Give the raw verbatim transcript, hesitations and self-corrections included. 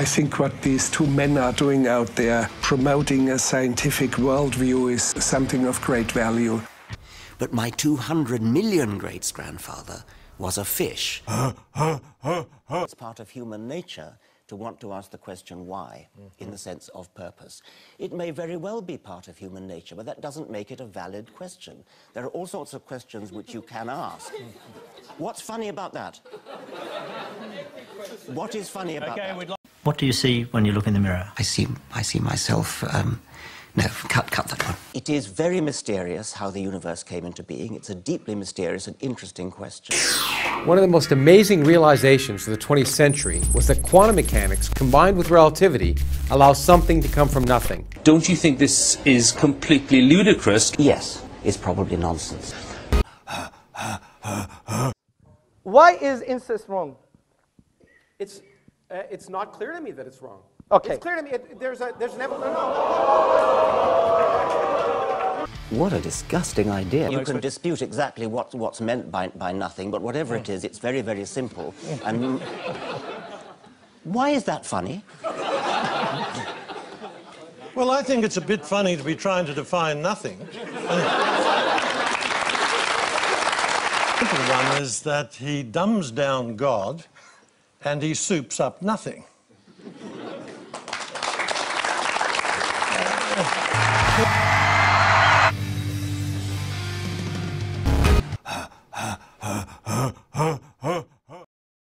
I think what these two men are doing out there, promoting a scientific worldview, is something of great value. But my two hundred million great-grandfather was a fish. It's part of human nature to want to ask the question why, mm-hmm. in the sense of purpose. It may very well be part of human nature, but that doesn't make it a valid question. There are all sorts of questions which you can ask. What's funny about that? What is funny about okay, that? Like what do you see when you look in the mirror? I see, I see myself... Um, no, cut, cut that one. It is very mysterious how the universe came into being. It's a deeply mysterious and interesting question. One of the most amazing realizations of the twentieth century was that quantum mechanics, combined with relativity, allows something to come from nothing. Don't you think this is completely ludicrous? Yes, it's probably nonsense. Why is incest wrong? It's, uh, it's not clear to me that it's wrong. Okay. It's clear to me, it, there's, a, there's an evolution. No. What a disgusting idea. You can dispute exactly what, what's meant by, by nothing, but whatever it is, it's very, very simple. And why is that funny? Well, I think it's a bit funny to be trying to define nothing. The simple one is that he dumbs down God and he soups up nothing. Yeah.